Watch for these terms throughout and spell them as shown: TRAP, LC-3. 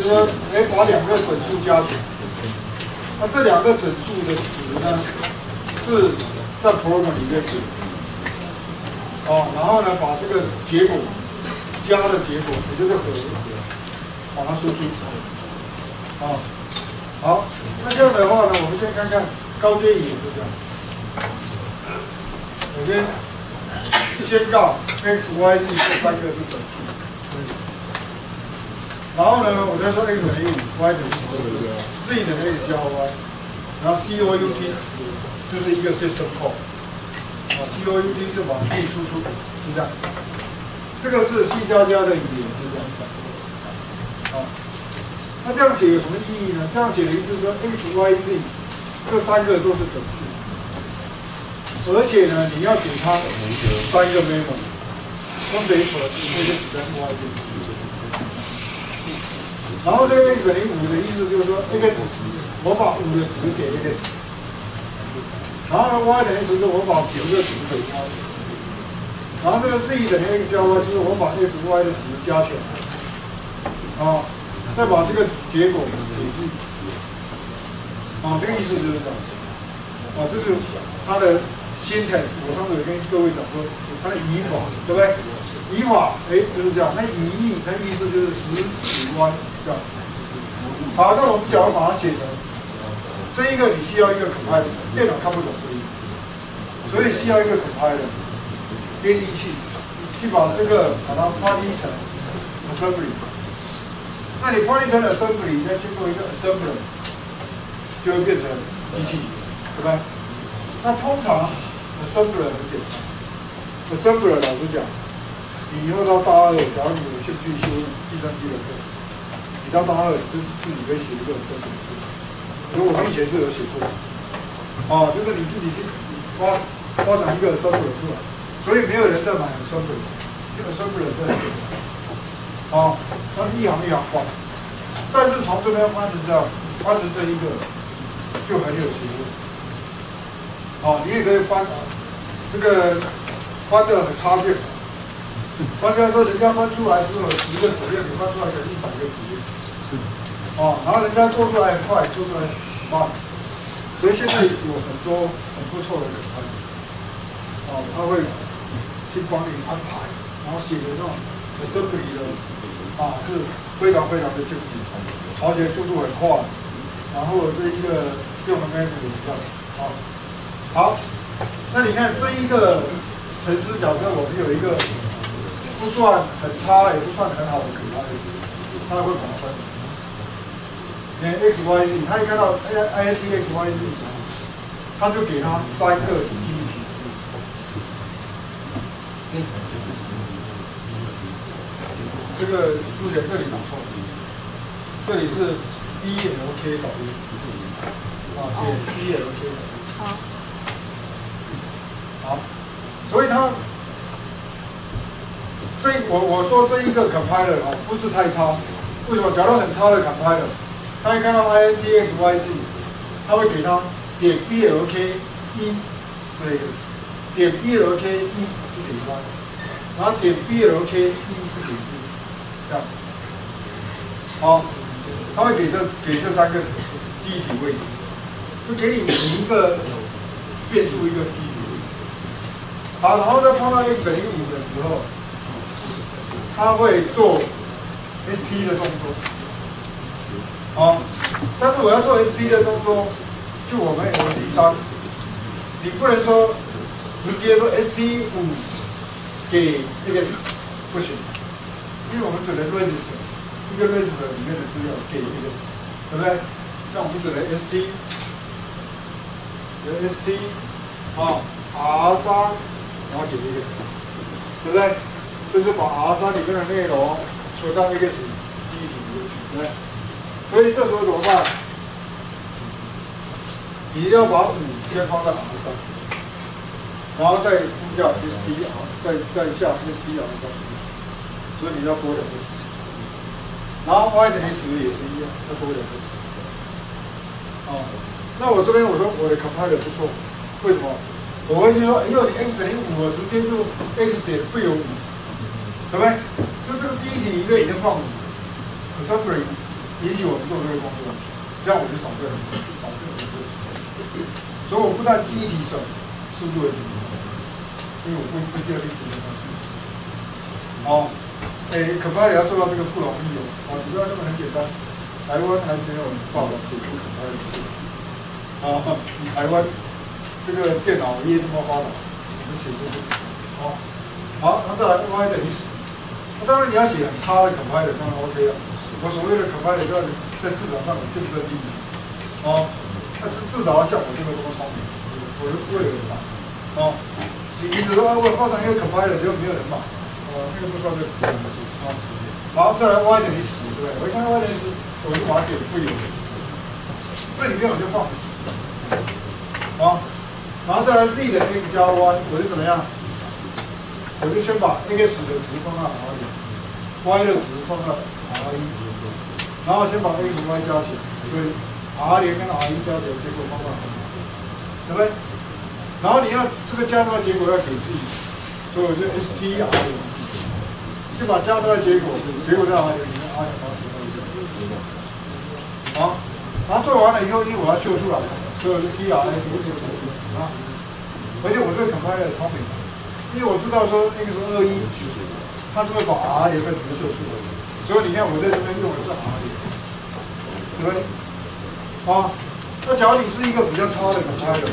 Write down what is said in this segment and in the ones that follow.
就是每把两个整数加起来。那这两个整数的值呢，是在 program 里面值。哦，然后呢，把这个结果加的结果，也就是和，把它输出。哦，好，那这样的话呢，我们先看看高阶语言是这样。首先宣告 x、y、z 这三个是整数。 然后呢，我再说 x 等于5 ，y 等于10 ，z 等于 x 加 y， 然后 c o u t 就是一个 system call， 啊 ，c o u t 就把 c 输出，是这样。这个是 C 加加的语言，就这样子。啊，那这样写有什么意义呢？这样写的意思是说 x、y、z 这三个都是整数，而且呢，你要给它三个 memory， 分别和这些 x、y、z。 然后这个 x 等于5的意思就是说 ，x 我把5的值给 x， 然后 y 等于10，我把10的值给 y， 然后这个 z 等于 x 加 y， 就是我把 x、y 的值加起来，啊，再把这个结果给 z， 啊，这个意思就是这样，啊，这是它的先态。我上次有跟各位讲过它的语法，对不对？ 以法，哎，就是这样。那以义，它意思就是十指弯，这样。好，那我们只要把它写成，这一个你需要一个可爱的，电脑看不懂这一个，所以需要一个可爱的编译器，去把这个把它翻译成 assembly。那你翻译成 assembly， 再经过一个 assembler， 就会变成机器，对吧？那通常 assembler 很简单 ，assembler 老实讲。 你以后到大二，假如你有兴趣修计算机的课，你到大二就是自己可以写一个assembler。所以我们以前就有写过，啊，就是你自己去发展一个assembler出来，所以没有人在买assembler，因为assembler是很简单，啊，它一行一行换，但是从这边翻成这样，翻成这一个就很有学问，啊，你也可以翻这个翻的很差劲。 刚才说人家翻出来只有10个指令，你翻出来有100个指令，哦，然后人家做出来很快，做出来很慢，所以现在有很多很不错的人，哦，他会去帮你安排，然后写的那种assembly的，啊，是非常非常的清晰，而且速度很快，然后这一个用的 memory 比较少，好，那你看这一个程式，假设我们有一个。 不算很差，也不算很好的可爱，他会把它分。连 x、y、z， 他一看到 i、t、x、y、z， 他就给他三个记忆体。这个数学这里打错，这里是 e l k 导入。啊，对 ，e l k 导入。好。好，所以他。 我说这一个 compiler 啊，不是太差。为什么？假如很差的 compiler， 他一看到 i t x y z， 他会给他点 b l k 1这个，点 b l k 1是给 y， 然后点 b l k 1是给 z， 这样。好，他会给这三个记忆体位置，就给你一个变数一个记忆体位置。好，然后再放到 x 等于5的时候。 他会做 ST 的动作，好、但是我要做 ST 的动作，就我们 LC3， 你不能说直接说 ST 5给这个不行，因为我们只能 register 一个 register 里面的资料给这个，对不对？像我们只能 ST 啊 R3， 然后给这个，对不对？ 就是把 R3 里面的内容存到那个记忆体里去，对。所以这时候怎么办？你要把5先放到 R3， 然后再估价 SDR， 再下 SDR3， 所以你要多2个。然后 y 等于10也是一样，要多2个。啊、那我这边我说我的 compiler 不错，为什么？我会去说，因为你 x 等于5， 我直接就 x 点负有5。 对不对？就这个记忆体里面已经放了 assembly，允许我们做这个工作，这样我就少做很多，少做很多。所以我不但记忆提升，速度也提升，因为我不需要去提升它。哦，哎，可怕也要做到这个不容易哦，啊，不要那么很简单。台湾还没有报道写出可怕的事。啊，台湾这个电脑业这么发达，我们写出这个。 哦，好，那再来 compile 等于10。那当然你要写很差的 compile 当然 OK 了。我所谓的 compile 就是在市场上有竞争力。哦，但是至少要像我这个这么聪明，我是不会有人买。哦，你只说啊，我放上一个 compile 就没有人买，那个不算是很可惜。哦，好，再来 compile 等于10，对不对？我一看 compile 等于10，我就把它给会有这里面我就放10。好，然后再来 z 的 x 加 y， 我是怎么样？ 我就先把 x 的值放到 r1，y 的值放到 r1， 然后先把 x、y 加起来，对 ，r0 跟 r1 加起来，结果放到 r1， 对不对？然后你要这个加出来结果要给自己，所以我就 str0， 就把加出来结果，结果在 r0 里面 ，r0 把它乘到1，好，然后做完了以后，因为我要秀出来，所以我就 prf 就成功啊，而且我这个 compiler 聪明。 因为我知道说那个是21，它是会把 R 也会直秀出来，所以你看我在这边用的是 R 也，对不对？啊，那假如你是一个比较差的compiler，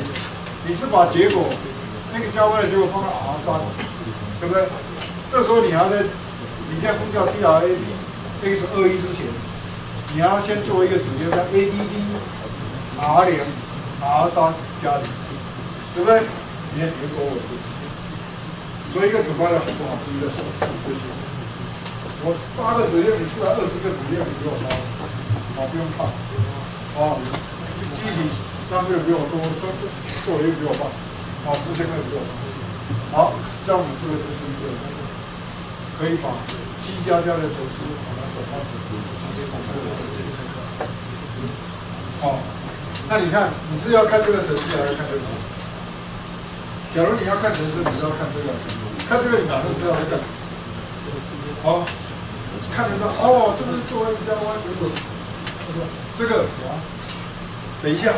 你是把结果那个加 Y 的结果放到 R3， 对不对？这时候你还要在你在呼叫 DRAP 那个是21之前，你还要先做一个指令叫 ADD R0 R3 加0，对不对？你看结果我。 所以一个主观的很不好，第一个是这些。我8个指令，你出来20个指令，你给我抄，啊，不用怕，啊，具体3个比我多，错又比我慢，啊，4千个比我慢。好，像我们这个就是一个可以把7++的手指把它手放进去，直接把这个手指看看。好，那你看，你是要看这个程序还是看这个？ 假如你要看程式，你要看这个，看这个你哪能知道这个？好，看得到哦，这个是做 x 加 y 结果，这个啊，等一下，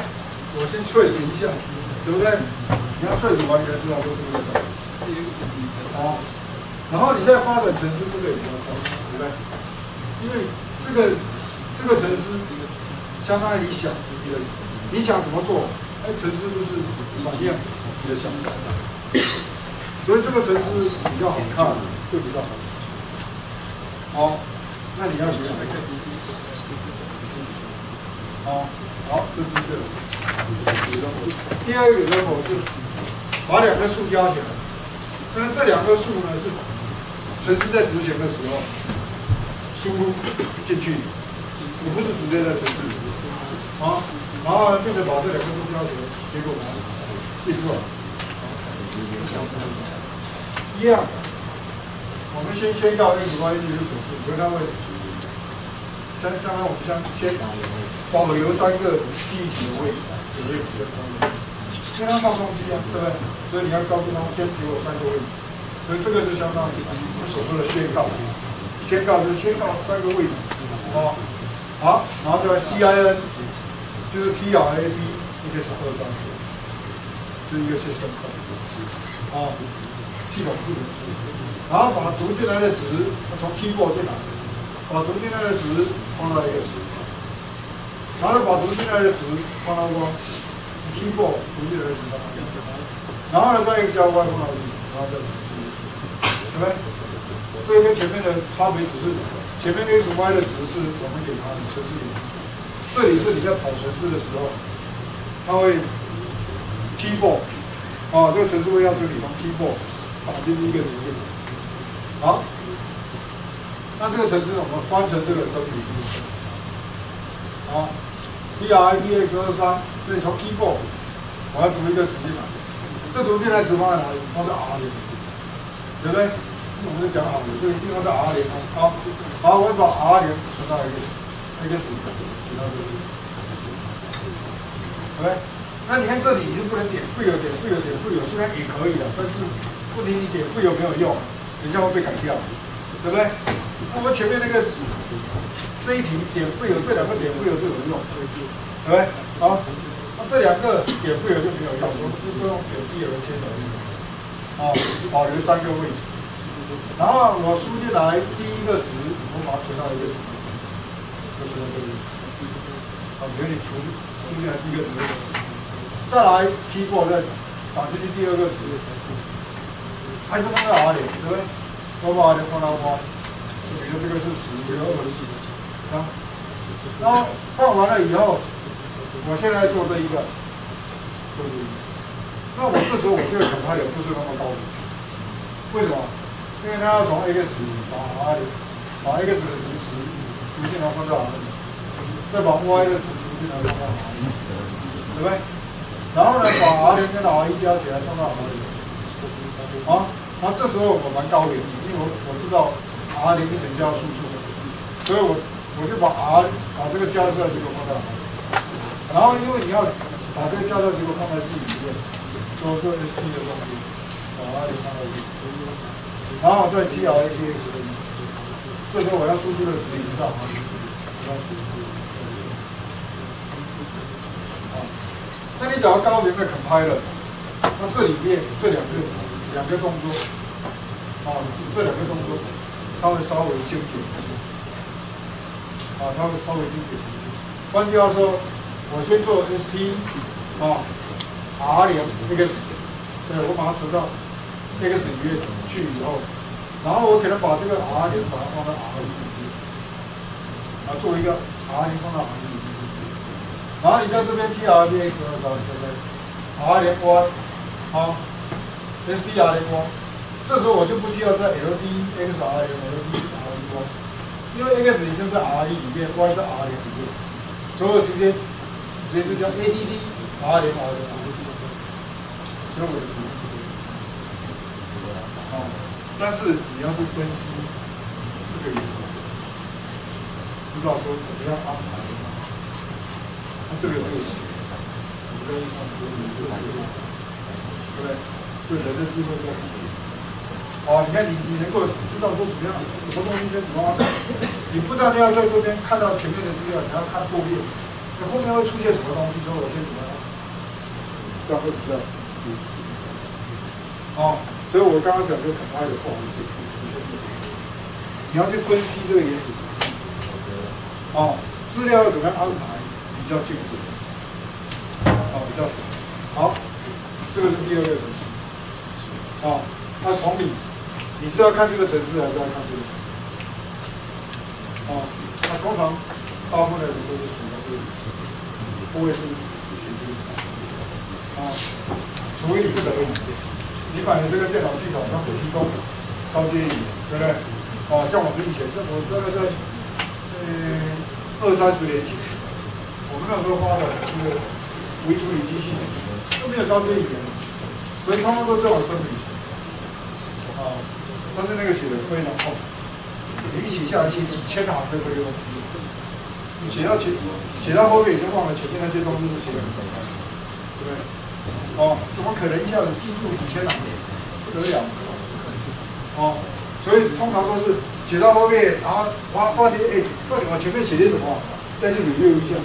我先 trace 一下，对不对？你要 trace 完全知道都是这个。好，然后你再发展程式，这个也比较高，对不对？因为这个程式相当于你想，你想怎么做？哎，程式就是反应。 的想法，所以这个程式比较好看，会比较好。好，那你要学哪个？好，好，这是对的。第二个 example 是把两个数加起来，但是这两个数呢是程式在执行的时候输入进去，我不是直接在程式里面。好，然后变成把这两个数加起来，结果呢？ 记住了，一样。我们先宣告x、y 就是总数，所以它会相当于我们先保留3个记忆体的位置，有位置的空间，先让放东西啊，对不对？所以你要告诉他们，先给我3个位置。所以这个就相当于我所说的宣告，宣告就是宣告3个位置，哦，好，然后就 CIN 就是 PRAP 一个是23。 是一个系统库，哦，系统库，然后把读进来的值从 keyboard 进来，把读进来的值放到1个10，然后把读进来的值放到keyboard 读进来的值放到1，然后呢再一个加 y 放到1，然后再对不对？这个跟前面的差别只是前面那个 y 的值是我们给它的程式，这里是你在跑程式的时候，它会。 keyboard， 哦，这个程式会要求你从 keyboard 打进一个指令。好，那这个程式我们翻成这个生理机。好 ，prapx23， 所以从 keyboard 我要读一个指令来，这读进来值放在哪里？放在 R0， 对不对？我们就讲好了，所以一定要在 R0。好，好，我把 R0 存到一个数，存到这里，对不对？ 那你看这里，你就不能点负有，点负有，点负有，虽然也可以的，但是问题你点负有没有用，等一下会被改掉，对不对？那么前面那个这这一题减负有这两个减负有就有用，对不对？好，那这两个减负有就没有用，我们就用减负有的先等于，哦，保留三个位置。然后我书就拿第一个值，我把它存到一个值，就是这里。好，比如你存中间第一个值，再来 keyboard 再打进去第二个值，还是放在哪里？对不对？我把它放到我。 比如这个是10，20，啊，然后放完了以后，我现在做这一个，就是那我这时候我这个恐怕也不是那么高的，为什么？因为它要从 x 把 x 的值10逐渐的放到哪里，再把 y 的值逐渐的放到哪里，对不对？然后呢，把 R0 跟 R1 加起来放到哪里？啊，然后这时候我蛮高的，因为我知道。 R 零是等价数数的，所以我就把这个加出来结果放在哪里，然后因为你要把这个加出来结果放在自己里面，做 SP 的东西，把 R 零放在这里，然后再 T R A T X 的，这时候我要输出的值已经到哪里？啊，那你找到高频的 compiler， 那这里面这两个动作，啊，这两个动作。 它会稍微纠结，啊，它会稍微纠结。换句话说，我先做 ST 啊 R0 X， 对，我把它存到 X 里面去以后，然后我可能把这个 R0 把它放到 R1 里面，啊，做一个 R0 放到 R1 里面，然后你在这边 TRAP X 的时候，对不对 ？R0 Y 啊 ，ST R0 Y。 这时候我就不需要在 LD X R 零 LD R 一 Y， 因为 X 已经在 R 一里面 ，Y 在 R 零里面，所以我直接就叫 ADD R 零 R 零 R 一，所以我就直接啊，但是你要去分析这个意思，知道说怎么样安排，那这个就不用看图，对不对？对人的智慧在。 哦，你看你能够知道说怎么样，什么东西先怎么安排，你不但要在这边看到前面的资料，你要看后面，那后面会出现什么东西之后，我先怎么样，这样会比较清晰。哦，所以我刚刚讲就很快的话，你要去分析这个原始图形，哦，资料要怎么样安排比较清楚，哦，比较好，这个是第二个东西，哦，那从你。 你是要看这个层次，还是要看这个？啊，那通常大部分的人都是选择这个，不会是选这个。啊，除非你不得已，你把你这个电脑系统像火星工高阶语，对不对？啊，像我们以前，我大概在20、30年前，我们那时候发的这个微处理机器都没有高阶语言，所以他们都叫我生理。啊。 但是那个写的非常厚，你一写下来1000行都可以用。你写到后面已经忘了前面那些东西是写的很简单，对不对？哦，怎么可能一下子记住几千行？不得了！哦，所以通常都是写到后面，然后发现哎，到底我前面写些什么？再去review一下，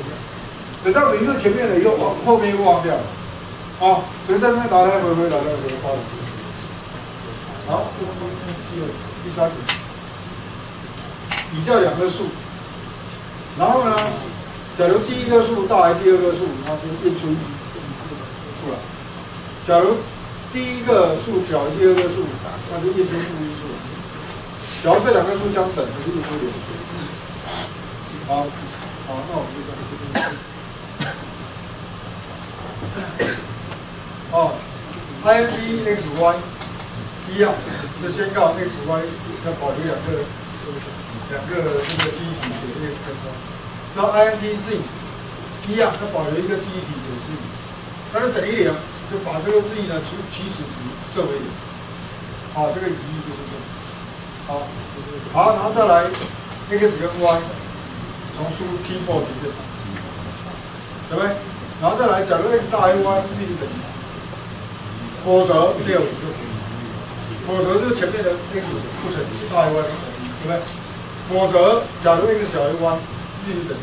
等到review前面了又往后面又忘掉了。哦，所以在那边来回花了时间。 好，这个东西第3点，比较两个数，然后呢，假如第一个数大于第二个数，它就变出出来；假如第一个数小于第二个数，那就变出负一出来。假如这两个数相等，它就变出0。好，好，那我们就这样。哦 ，IND XY。 一样，就先告 x y 要保留两个这个第一体的 x 跟 y， 然后 int z 一样，它保留一个第一体的 z， 但是等于0，就把这个 z 呢除起始值设为0，好，这个语义就是这样。好，然后再来 x 跟 y 从输 keyboard 里面，对不对？然后再来，假如 x 大于 y 是等于，否则6就可以。 否则就前面的 x 不乘以大于 y 不乘以，对不对？過咗就呢個時候去揾呢啲地方。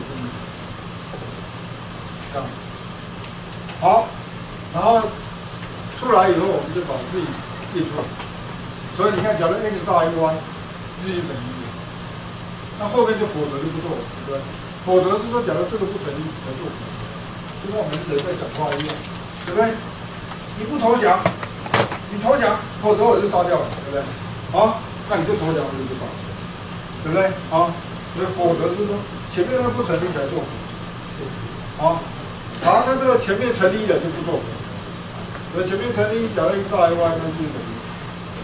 好，然後出來以後，我們就把自己借出來。所以你看，假如 x 大於 y， y 等於0，那後面就否則就不做，對不對？否則是說，假如這個不成立才做，就跟我們人在講話一樣，對不對？你不投降，你投降，否則我就殺掉了，對不對？好，那你就投降，我就殺了。 对不对？啊，所以否则是说前面那不成立才做，啊，然后那这个前面成立的就不做，所以前面成立假如 x 大于 y， 那是等于，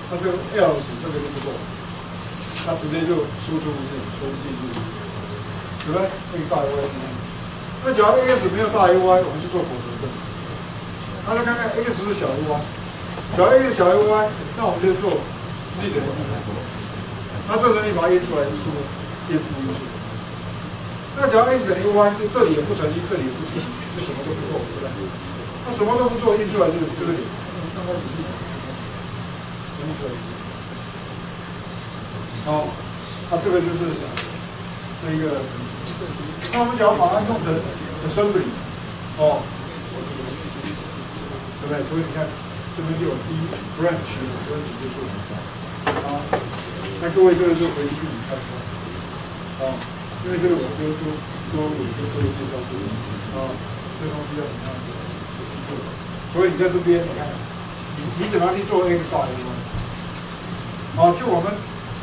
那这个 else 这个就不做，那直接就输出无尽，对不对 ？x 大于 y， 那假如 x 没有大于 y， 我们就做否则证。大家看看 x 是小于 y， 假如 x 小于 y， 那我们就做z等于 0。 那这时候你把 x 出来就是变负因素。那只要 x 等于 y， 就这里也不成立，这里也不成立，就什么都不做，对不对？那什么都不做，印出来就是这里。那它只是印出来。好，那这个就是这一个程式。那我们只要把它弄成 assembly， 哦，对不对？所以你看，这边就有第一 branch 就做很少。 那各位这个就回去自己看看，啊，因为这个我都有介绍过，啊，这东西要怎么样做？所以你在这边，你看，你怎么样去做 x 大于 y？ 啊，就我们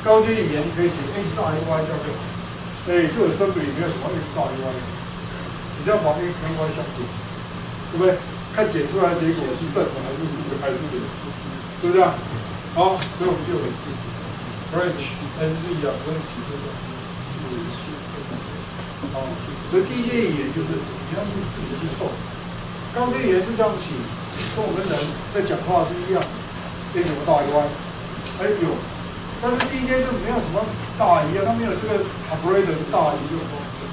高阶语言你可以写 x 大于 y 叫做，哎，就有生理没有什么 x 大于 y， 你只要把 x 跟 y 相除，对不对？看解出来的结果是正还是负还是零，是不是啊？好，所以我们就回去。 branch NZ 啊，问题就是，哦，所以第一阶语言就是你要自己去凑，高阶语言是这样写，跟我们人在讲话是一样，为什么大于 y？ 哎有，但是第一阶就没有什么大于啊，它没有这个 operator 大于这种东西，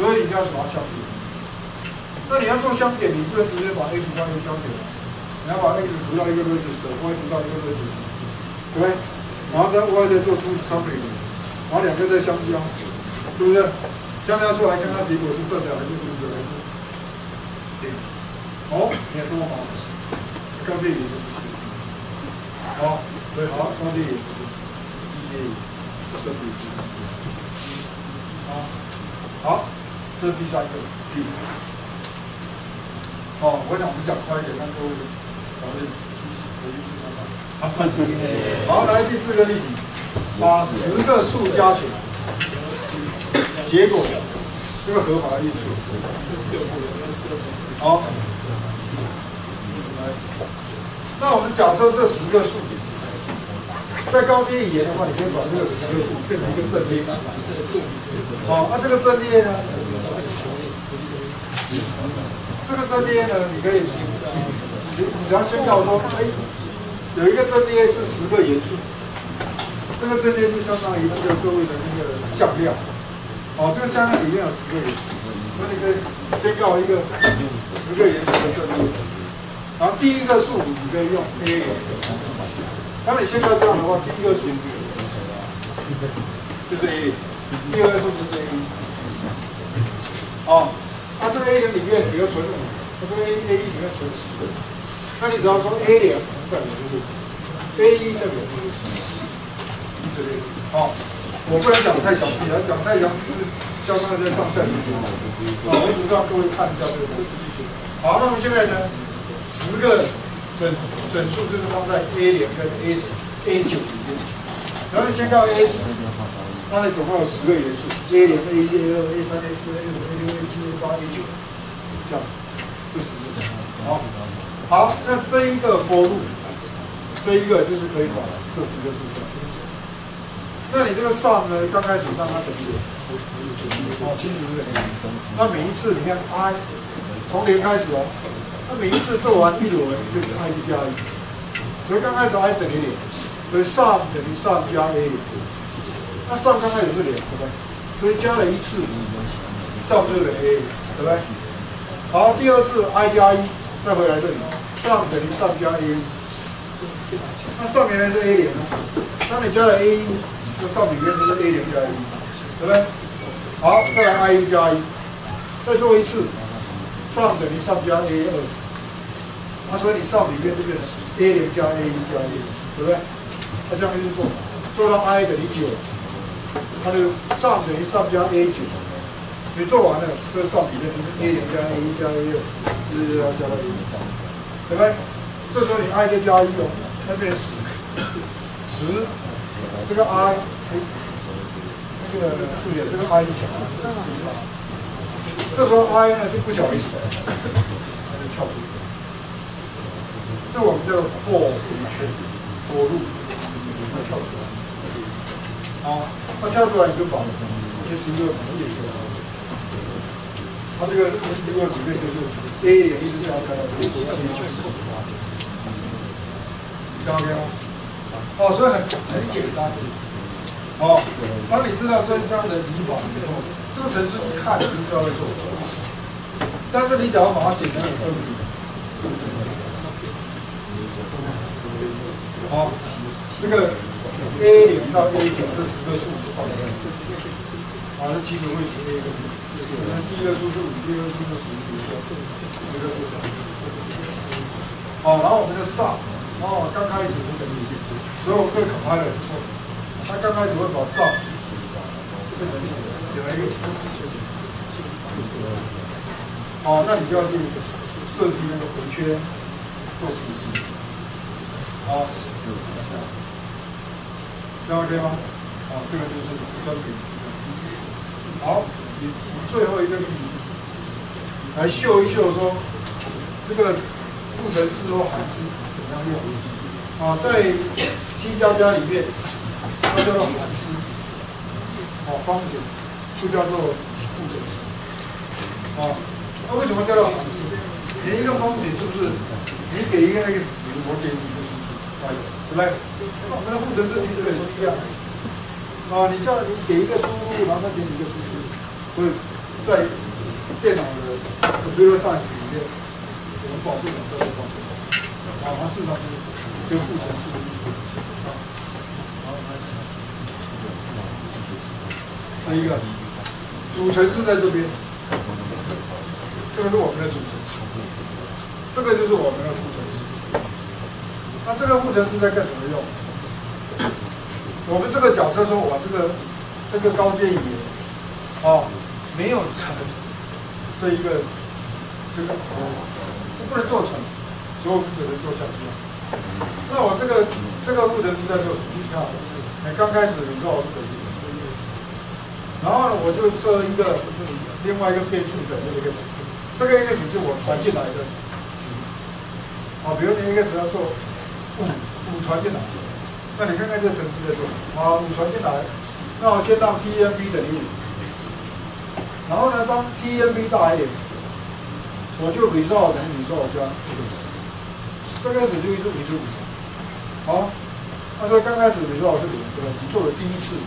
所以你要把它相减。那你要做相减，你不能直接把 x 加 y 相减，你要把 x 除到一个 register，y 除到一个 register， 对不对？ 然后在 y 再做出 summary， 然后两个再相加，是不是？相加出来看看结果是正的还是负的还是零。好，你看多好，高阶语言就是好，对，好，高阶语言第一，这是第一，好，好，这是第三个，第一。哦，我想我们讲快一点，让各位早点回去吃饭。 好，来第四个例题，把10个数加起来，结果这个和把它列出。好，那我们假设这10个数，在高阶语言的话，你可以把这个10个数变成一个阵列。好，那这个阵列呢？这个阵列呢，你可以，你只要宣告说，哎。 有一个阵列是10个元素，这个阵列就相当于那个各位的那个向量，哦，这个向量里面有10个元素，所以你可以先搞一个10个元素的阵列，然后第一个数你可以用 A， 当你先搞这样的话，第一个数就是 A， 第二个数就是 A， 哦，那这个 A 的里面你要存5，那这个 A 里面存10。 那你只要说 A 0代表就是 A 1代表就是之类的。好，我不能讲太详细了，讲太详细就是相当于在上下一节。好，我只让各位看一下这个东西。好，那我们现在呢，10个整数就是放在 A 0跟 A 9里面。然后你先到 A 10，那你总共有10个元素 ：A 0、A 1、A 2、A 3、A 4、A 5、A 6、A 7、A 8、A 9，这样，这10个。好。 好，那这一个 for loop， 这一个就是可以把这10个数加。那你这个 sum 呢，刚开始让它等于0，哦，其实是0。那每一次你看 i 从0开始哦，那每一次做完一轮就是 i 加1，所以刚开始 i 等于0，所以 sum 等于 sum 加 a 0。那 sum 刚开始是0，对不对？所以加了一次 ，sum 就等于 a 0，对不对？好，第二次 i 加 1， 再回来这里。 上等于上加 A， 那上面呢是 A 0，当你加了 A 1， 那上面就是 A 0加 A 1。对不对？好，再来 I 1加一，再做一次，上等于上加 A 2，所以你上里面就变成 A 0加 A 1加 A 1，对不对？那这样一直做，做到 I 等于9，它就上等于上加 A 9，你做完了，这上里面就是 A 0加 A 1加 A 2，就是要加到 A 1，对不对？这时候你 I 再加1哦，那变成10，这个 I。 这个数学，这个 i 小，这时候 i 呢就不小于10，它就跳出去。这我们叫做过回圈，过路，它跳出来。好，它跳出来你就把11个乘以1，它这个11个里面就是 a 也一直加开，加开吗？哦，所以很简单。 哦，当你知道这样的语法以后，这个程式一看你就知道会做。但是你只要把它写成一个生命，好，这个 A 0到 A 9这10个数放在一起，啊，这基础位置 A 1，第一个数是5，第二个数是10，第三个数是10。好，然后我们就上，哦，刚开始是等于，所以我们会考它的。 他刚开始会把上有一个，好，那你就要去设计那个回圈做实施，好，这样 OK 吗？好，这个就是生平。好，你最后一个例子来秀一秀说这个不程式或函式怎么样用？啊，在 C 加加里面。 它叫做函式，哦，方程就叫做不程式，哦，那为什么叫做函式？你一个方程是不是？你给一个那个值，我给你一个数字，对不对？那我们的不程式其实也是一样的，啊，你叫你给一个输入，然后它给你一个数字，所以在电脑的 computer science 里面，我们保证叫做方程，啊，它事实上就是不程式的意思。 一个主程式在这边，这个是我们的主程式，这个就是我们的副程式。那这个副程式在干什么用？我们这个假设说，我这个高阶语言，哦，没有乘这一个我不能做乘，所以我们只能做小项。那我这个副程式在做什么？你看，刚开始你说我是等于。 然后呢，我就设一个另外一个变数等于一个值，这个一个值是我传进来的值。啊，比如你一个值要做5传进来，那你看看这个程式在做啊，5传进来，那我先让 P_n_b 等于5，然后呢，当 P_n_b 大于1，我就 result 等于 result 加这个值，这个值就一直维持5。好，那所以刚开始 result 是0，这个做了第一次。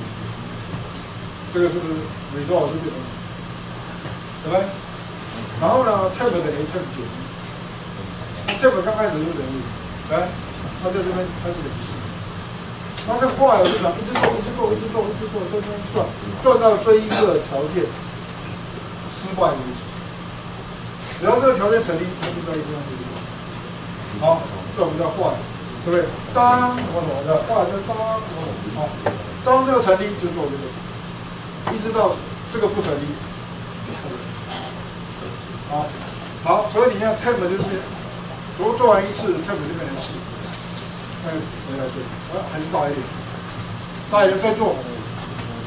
这个是伪造是这种，对不对？然后呢 ，tab 等于 tab 9，tab 刚开始就等于，来，它在这边开始等于4，它这画有多少？一直做，做到这一个条件失败为止。只要这个条件成立，它就在一个地方就行。好，这我们叫画，对不对？当什么什么的，画就当什么什么，当这个成立就做这个。 一直到这个不成立，好，好，所以你看 tab 就是，如果做完一次 tab 就变成4，哎，回来对，啊，还是大一点，大一点再做，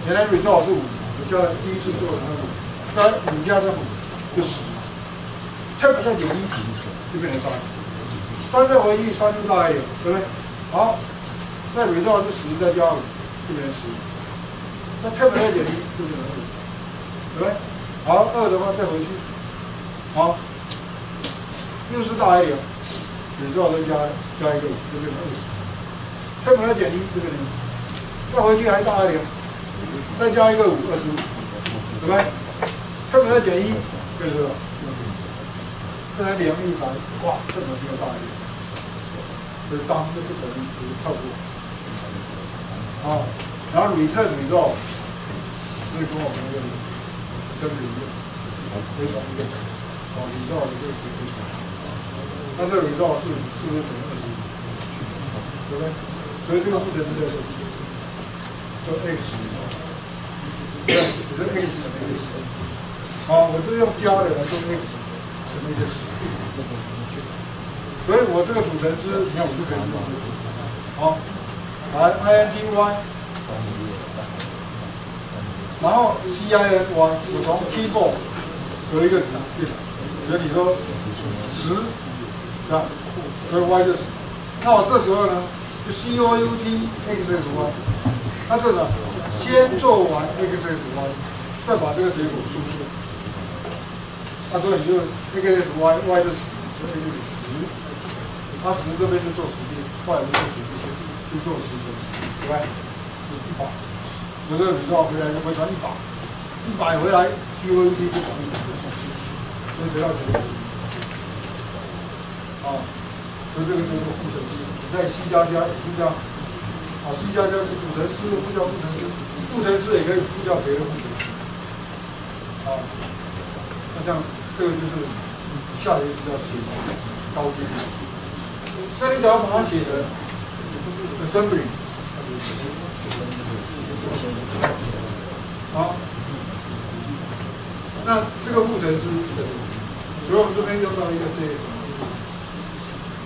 原来 result 是5，我叫第一次做成5，但5加上5就10，tab 上有1就变成3，3再回去3就大一点，对不对？好，再 result 是10再加5就变成10。 那 tab 再减1就是2，对不对？好，2的话再回去，好，又是大一点，你最好再加一个5，就变成20。tab 再减1就变成2，再回去还大一点，再加一个5，25，对不对 ？tab 再减1就是2，这才200，哇，这怎么比较大一点？所以当这不成立，直接跳过，啊。 然后 return result，所以说我们这个生理用非常用，啊，营造的这个非常好。那这个营造是不是很容易去营造，对不对？所以这个目前这个就 X 营造，对，你这 X 什么意思？啊，我是用加的来做 X 什么意思？所以我这个组成是，你看我就可以做，好，来 INTY。 然后 CINY， 我从 keyboard 有一个字变成，所以你说十，对吧？所以 Y 就是，那我这时候呢，就 COUT XXY， 那这个先做完 XXY， 再把这个结果输出，那所以你就 XXY，Y 就是十，它十这边就做十遍，后来就做十遍，就做十遍，对吧？就一把。 有这个比较回来就回传100，100回来 ，QOD 就等于100，所以得到结果。啊，所以这个就是工程师，你在 C 加加、C 加，啊 ，C 加加是工程师，不叫工程师，工程师也可以不叫别的工程师。啊，那这样这个就是下一个比较写高级的，那你只要把它写成 assembly。 好，那这个步骤是，所以我们这边用到一个这个，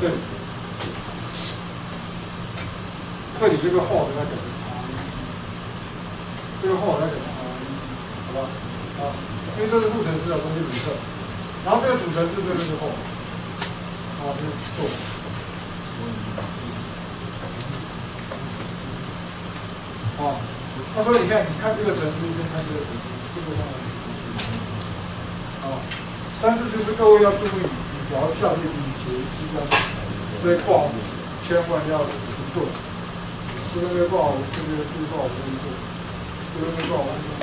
对，这里这个号给它改成，这个号给它改成，好吧？啊，因为这是路程式的东西理论，然后这个主程式这个是号，啊，这是错。 啊，他说：“你看，你看这个程式，跟看这个程式，这个当然是啊，但是就是各位要注意，你只要下面你写计算这些括号，千万要不做，这个括号，这个括号不能做，这个括号不能做，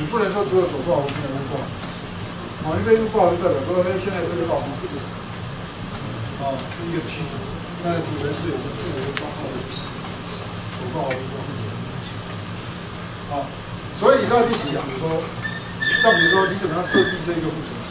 你不能说只有左括号不能右括号，啊，因为右括号就代表说，哎，现在这个括号啊是一个区，但是主人是有个括号的。” 啊，所以你要去想说，像比如说你怎么样设计这一个步程式，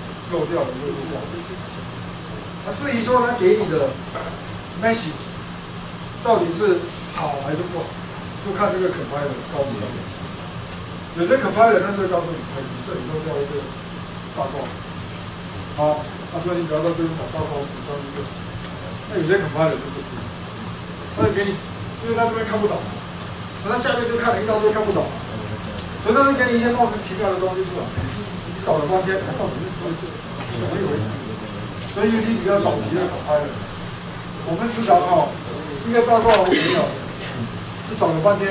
漏掉了就漏掉了。那至于说他给你的 message 到底是好还是不好，就看这个 compile 告诉你。有些 compile 它就会告诉你，哎，这里漏掉一个大括号，好，那所以你只要到这边把大括号补上一个。那有些 compile 就不行，它就给你。 因为他这边看不懂，那他下面就看了一道都看不懂，所以他就给你一些莫名其妙的东西出来，你找了半天，到底是怎么一回事？所以你比较早期的考派的，我们是找到一个大括号没有，就找了半天，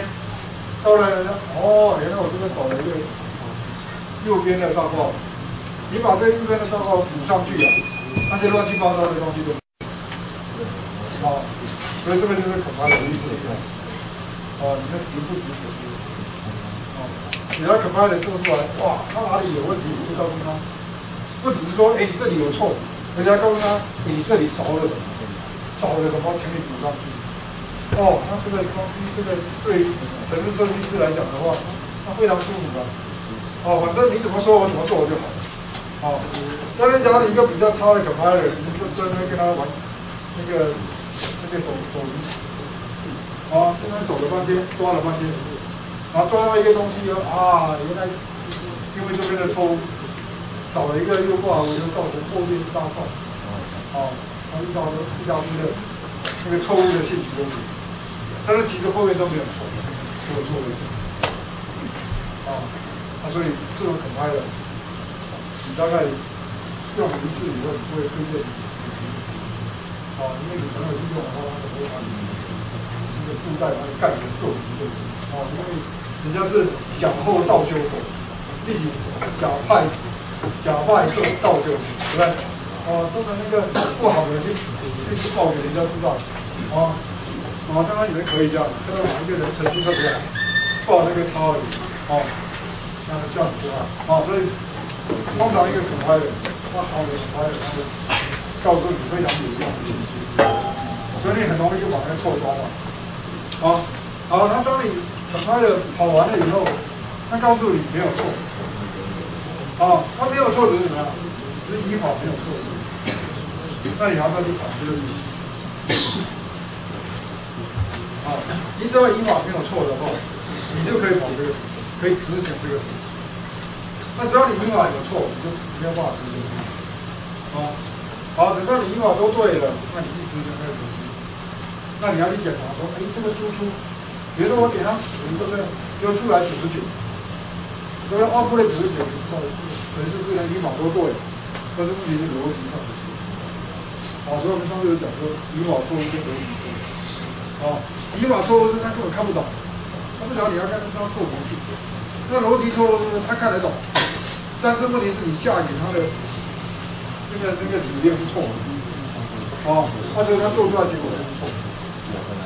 到了人家哦，原来我这边少了一个右边的大括号，你把这右边的大括号补上去啊，那些乱七八糟的东西都好。 所以这边就是可怕的意思，哦，你看值不值？哦，你要可怕的做出来，哇，他哪里有问题？你就告诉他，不只是说，哎，你这里有错，人家告诉他，你这里少了什么，少了什么，请你补上去。哦，那这个东西，这个对城市设计师来讲的话，那非常舒服的。哦，反正你怎么说我怎么做我就好了。哦，那边讲一个比较差的可怕的，你就专门跟他玩那个。 这个抖音，啊，这边走了半天，抓了半天，然后抓到一个东西啊，原来因为这边的抽少了一个右挂，我就造成后面一大串，啊，然后一大堆的那个错误的信息东西，但是其实后面都没有错，只有错误，啊，所以这种很嗨的，你大概用一次以后，你就会推荐你。 啊，因为你朋友去用的话，他可能会把你那个布袋把你盖成皱皮皱皮。哦，因为人家是假后倒修口，立即假派做倒修，对不对？哦，做成那个不好的去抱给人家知道。哦，哦，当然也可以这样，但是我一个人成绩特别好，抱那个超人，哦，那这样子啊，哦，所以通常一个很坏人，他好的很坏人，他们。 告诉你非常有用的信息，所以你很容易就把它错抓了。好，好，那当你很快的跑完了以后，他告诉你没有错。好，他没有错是什么？是一跑没有错。那你还在一跑就是一。好，你只要一跑没有错的话，你就可以跑这个，可以执行这个事情。那只要你一跑有错，你就没有办法执行。好。 好，等到你语法都对了，那你一直就没有损失。那你要去检查说，哎，这个输出，比如说我给它10，对不对？丢出来99，对不对？哦，不对，99，程式自然语法都对了，但是问题是逻辑上不行。好，所以我们上次有讲说，语法错误跟逻辑错误。啊，语法错误是他根本看不懂，他不晓得你要看他做什么事。那逻辑错误是他看得懂，但是问题是你下给他的。 那个指令是错的，哦，或者他做出来结果就是错的，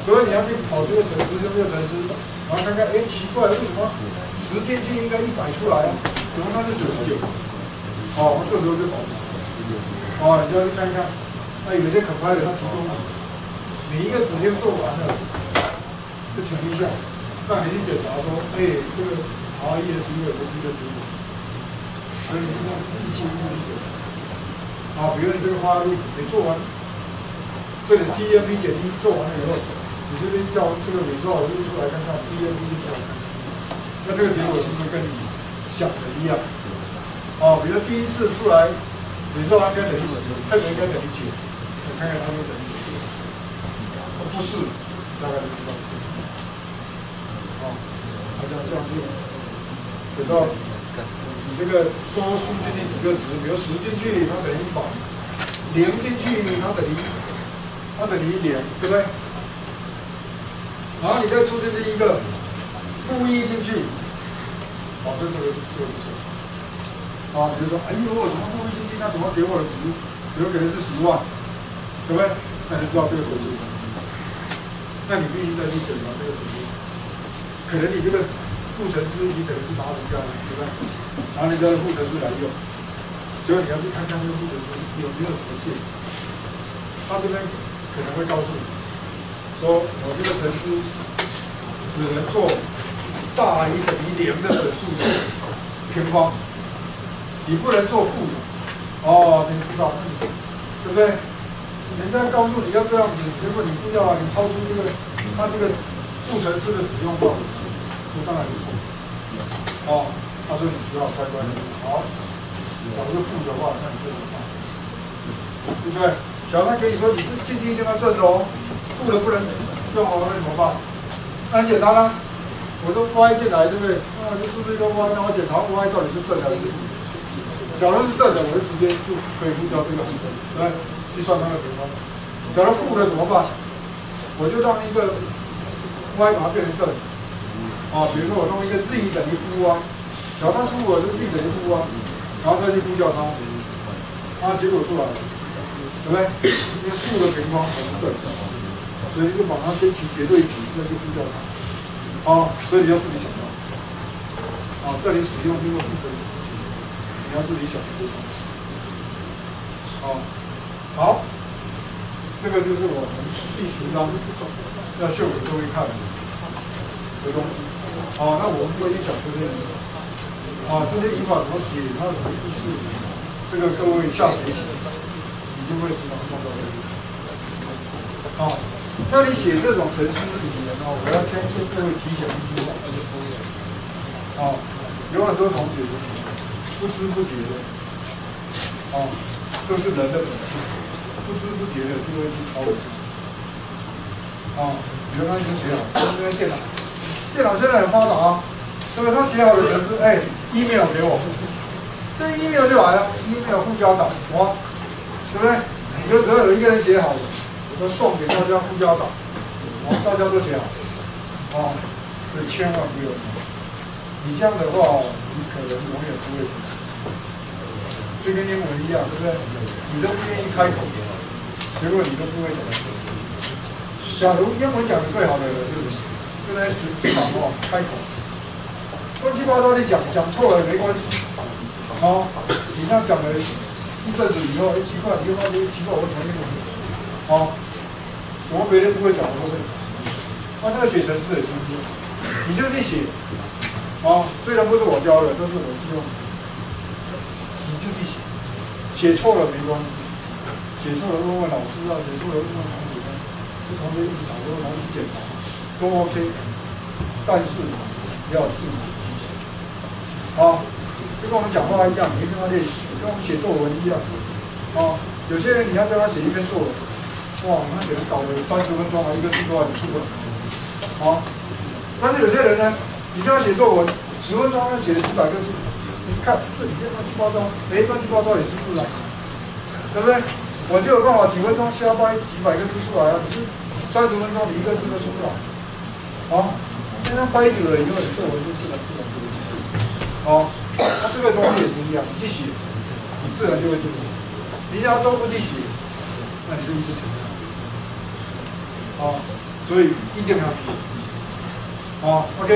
所以你要去跑这个程式，这个程式，然后看看，哎，奇怪，为什么10进去应该100出来啊？怎么它是99？哦，这时候是跑，哦，你就要去看一看，那有些compiler他提供你一个指令做完了就停一下，让你去检查说，哎，这个 RESU 有没有这个结果？所以你这样一步一步。 啊，比如你这个花路没做完，这里 TMP 减 1做完了以后，你这边叫这个伪造录出来看看 TMP 出来看看，那这个结果是不是跟你想的一样？啊，比如第一次出来伪造它等于10，它应该等于9，你看看它会等于10，不是，大概就知道。啊，好像这样子，伪造。 你这个多输进去几个值，比如10进去，它等于100；0进去，它等于0，对不对？然后你再出进去一个负1进去，哦，这个是不错。啊，比如说，哎呦，我怎么负1进去？那怎么给我的值？比如给的是10万，对不对？那你知道这个程序，那你必须再去检查这个程序，可能你这个。 副程式你等于是拿人家的，对吧？拿人家的副程式来用，结果你要去看看这个副程式有没有什么限制。他这边可能会告诉你，说我这个程式只能做大于等于0的整数的平方，你不能做负的。哦，你知道，对不对？人家告诉你要这样子，结果你不要，你超出这个他这个副程式的使用范围。 当然不错，哦，他说你只要乖乖的，好，假如负的话，那你就怎么办？对不对？小赖可以说你是进去一定要正的哦，负的不能用哦，那怎么办？那很简单啦，我说 Y 进来对不对？那我就输出一个 Y， 然后检查 Y 到底是正还是负。假如是正的，我就直接就可以不掉这个负值，对，计算它的平方。假如负的怎么办？我就让一个 Y 把它变成正。 啊，比如说我弄一个 z 等于负啊，小它出我是 z 等于负啊，然后再去估掉它，啊，结果出来了，对不对？因为负的平方才是正，所以就把它先取绝对值，再去估掉它。啊，所以你要自己想到。啊，这里使用这个不可以，你要自己想到。啊，好，这个就是我们第10章要秀给各位看的东西。 哦，那我们不会去讲这些，啊，这些语法怎么写，它的意思，这个各位下学期一定会非常重要的。啊。那你写这种程式语言呢，我要先跟各位提醒一下。哦，有很多同学不知不觉的，哦，这是人的本性，不知不觉的就会去操作。哦，原来已经写好，因为电脑现在很发达啊，所以他写好的程式，哎 ，email 给我，这 email 就来了 ，email 互交档，哇，对不对？你就只要有一个人写好了，我都送给大家互交档，哦，大家都写好，哦，所以千万不要。 你这样的话，你可能永远不会成功。就跟英文一样，对不对？你都不愿意开口，结果你都不会讲。假如英文讲的最好的人，就是就在职场哦，开口，乱七八糟的讲错了没关系。好、哦，你这样讲了一阵子以后，哎，奇怪，你又发现奇怪，我怎么英文？好、哦，怎么别人不会讲，我都会。那、这个写程式也行不行？你就去写。 哦，虽然不是我教的，但是我用。你就去写，写错了没关系，写错了问问老师啊，写错了问问同学，不同学一起讨论，然后去检查，都 OK。但是要自己提醒。啊、哦，就跟我们讲话一样，你跟他练习，跟我们写作文一样。啊、哦，有些人你要叫他写一篇作文，哇，他可能搞了30分钟啊，一个字都还没出来。啊、哦，但是有些人呢？ 你这样写作文，10分钟要写几百个字，你看这里面乱七八糟，哎，乱七八糟也是字啊，对不对？我就有办法几分钟瞎掰几百个字出来啊！你就30分钟你一个字都出不了，啊，那掰久了以后，你作文就是了，啊，那这个东西也是一样，你去写，你自然就会进步。你只要都不去写，那你就一直停下来，啊，所以一定要提，啊 ，OK。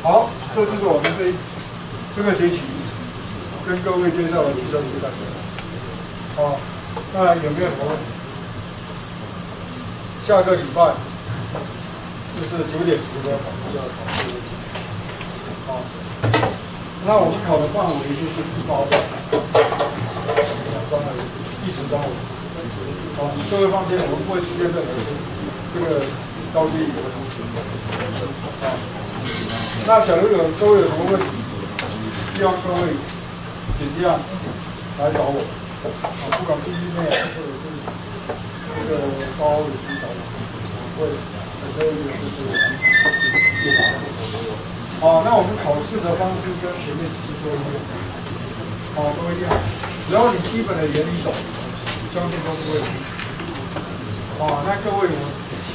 好，这就是我们这个学期跟各位介绍的其中一个概念。好、哦，那有没有什么问题？下个礼拜就是9点10分考试要考这个问题。好、哦，那我们考的范围就是180章，10章。好、哦，各位放心，我们不会直接在这个高低有同学。好。 那假如有各位有什么问题，希望各位尽量来找我，啊，不管是email或者是那个包邮去找我，我会很乐意就是解答。好，那我们考试的方式跟前面其实都一样，好，都一样，只要你基本的原理懂，相信都不会有问题。好，那各位我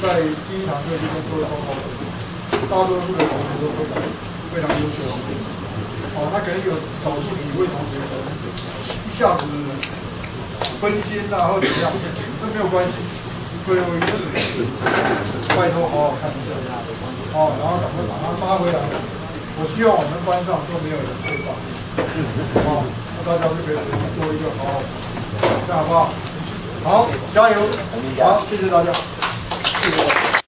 在第一堂课就做得很好的。 大多数的同学都非常优秀，哦，那可能有少数几位同学可能一下子分心啊，或者怎样，这没有关系。对，我拜托好好看一下，哦，然后赶快把它发回来。我希望我们班上都没有人退化，哦，那大家就可以多一个好好，这样好不好？好，加油！好，谢谢大家，谢谢。